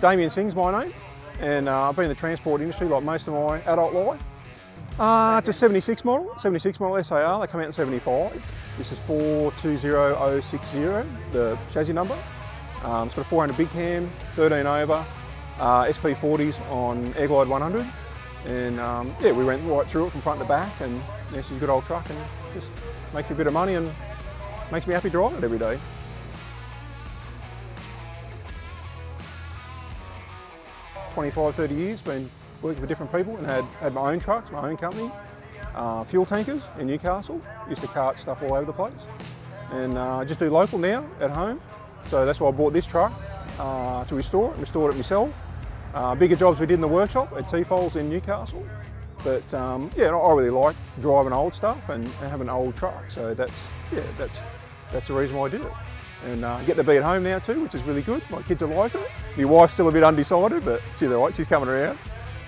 Damien Singh's my name, and I've been in the transport industry like most of my adult life. It's a 76 model SAR, they come out in 75. This is 420060, the chassis number. It's got a 400 Big Cam, 13 over, SP40s on Airglide 100. And yeah, we went right through it from front to back, and yeah, she's a good old truck and just makes you a bit of money and makes me happy driving it every day. $25–30 years, been working for different people and had my own trucks, my own company, fuel tankers in Newcastle. Used to cart stuff all over the place. And I just do local now at home. So that's why I bought this truck to restore it, restored it myself. Bigger jobs we did in the workshop at Tfalls in Newcastle. But yeah, I really like driving old stuff and having an old truck. So that's the reason why I did it. And get to be at home now too, which is really good. My kids are liking it. My wife's still a bit undecided, but she's all right, she's coming around.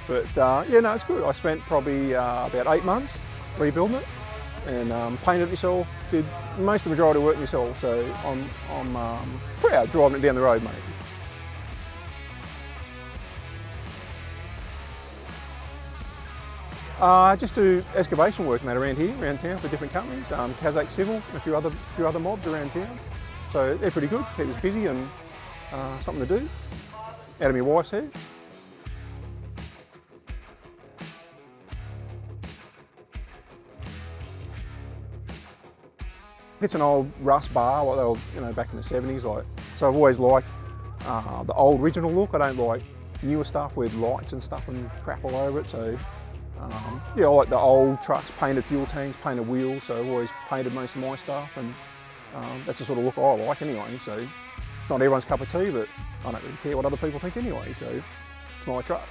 But yeah, no, it's good. I spent probably about 8 months rebuilding it and painted it myself, did most of the majority of work myself. So I'm proud driving it down the road, mate. Just do excavation work, mate, around here, around town for different companies, Kazak Civil, and a few other mobs around town. So they're pretty good, keep us busy and something to do. Out of my wife's head. It's an old rust bar, like they were, you know, back in the 70s. Like, so I've always liked the old original look. I don't like newer stuff with lights and stuff and crap all over it. So. Yeah, I like the old trucks, painted fuel tanks, painted wheels, so I've always painted most of my stuff, and that's the sort of look I like anyway, so it's not everyone's cup of tea, but I don't really care what other people think anyway, so it's my truck.